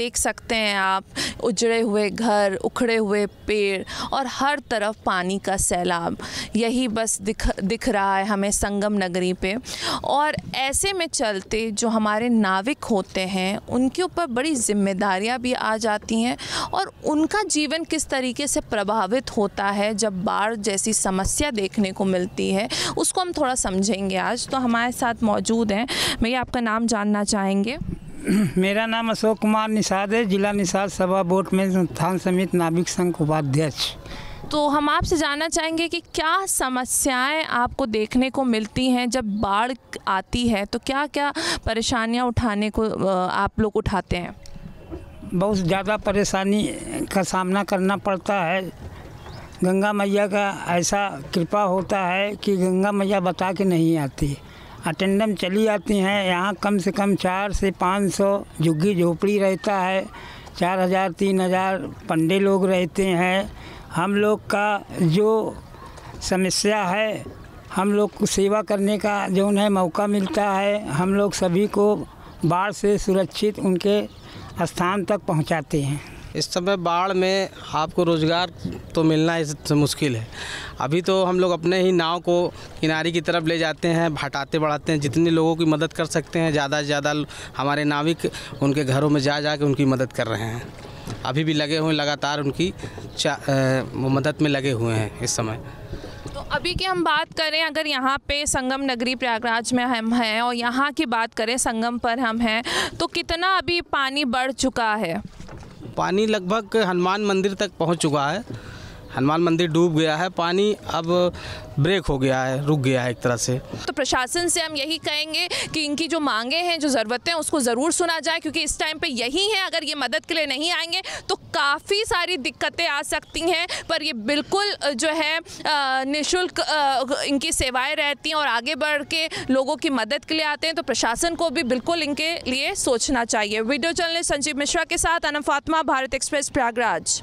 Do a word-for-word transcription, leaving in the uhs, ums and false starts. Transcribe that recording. देख सकते हैं आप उजड़े हुए घर, उखड़े हुए पेड़ और हर तरफ पानी का सैलाब, यही बस दिख दिख रहा है हमें संगम नगरी पे। और ऐसे में चलते जो हमारे नाविक होते हैं उनके ऊपर बड़ी जिम्मेदारियां भी आ जाती हैं और उनका जीवन किस तरीके से प्रभावित होता है जब बाढ़ जैसी समस्या देखने को मिलती है, उसको हम थोड़ा समझेंगे आज। तो हमारे साथ मौजूद हैं, भैया आपका नाम जानना चाहेंगे। मेरा नाम अशोक कुमार निषाद है, जिला निषाद सभा बोर्ड में संस्थान समिति नाविक संघ उपाध्यक्ष। तो हम आपसे जानना चाहेंगे कि क्या समस्याएं आपको देखने को मिलती हैं जब बाढ़ आती है, तो क्या क्या परेशानियां उठाने को आप लोग उठाते हैं? बहुत ज़्यादा परेशानी का सामना करना पड़ता है। गंगा मैया का ऐसा कृपा होता है कि गंगा मैया बता के नहीं आती, अटेंडम चली आती हैं। यहाँ कम से कम चार से पाँच सौ झुग्गी झोपड़ी रहता है, चार हज़ार तीन हज़ार पंडे लोग रहते हैं। हम लोग का जो समस्या है, हम लोग को सेवा करने का जो उन्हें मौका मिलता है, हम लोग सभी को बाढ़ से सुरक्षित उनके स्थान तक पहुँचाते हैं। इस समय बाढ़ में आपको रोज़गार तो मिलना इससे मुश्किल है। अभी तो हम लोग अपने ही नाव को किनारे की तरफ ले जाते हैं, हटाते बढ़ाते हैं, जितने लोगों की मदद कर सकते हैं। ज़्यादा से ज़्यादा हमारे नाविक उनके घरों में जा जा के उनकी मदद कर रहे हैं, अभी भी लगे हुए लगातार उनकी आ, मदद में लगे हुए हैं इस समय। तो अभी की हम बात करें, अगर यहाँ पे संगम नगरी प्रयागराज में हम हैं और यहाँ की बात करें संगम पर हम हैं, तो कितना अभी पानी बढ़ चुका है? पानी लगभग हनुमान मंदिर तक पहुंच चुका है। हनुमान मंदिर डूब गया है, पानी अब ब्रेक हो गया है, रुक गया है एक तरह से। तो प्रशासन से हम यही कहेंगे कि इनकी जो मांगे हैं, जो ज़रूरतें हैं, उसको ज़रूर सुना जाए, क्योंकि इस टाइम पे यही है। अगर ये मदद के लिए नहीं आएंगे तो काफ़ी सारी दिक्कतें आ सकती हैं। पर ये बिल्कुल जो है निःशुल्क इनकी सेवाएँ रहती हैं और आगे बढ़ के लोगों की मदद के लिए आते हैं, तो प्रशासन को भी बिल्कुल इनके लिए सोचना चाहिए। वीडियो जर्नलिस्ट संजीव मिश्रा के साथ अनम फातिमा, भारत एक्सप्रेस, प्रयागराज।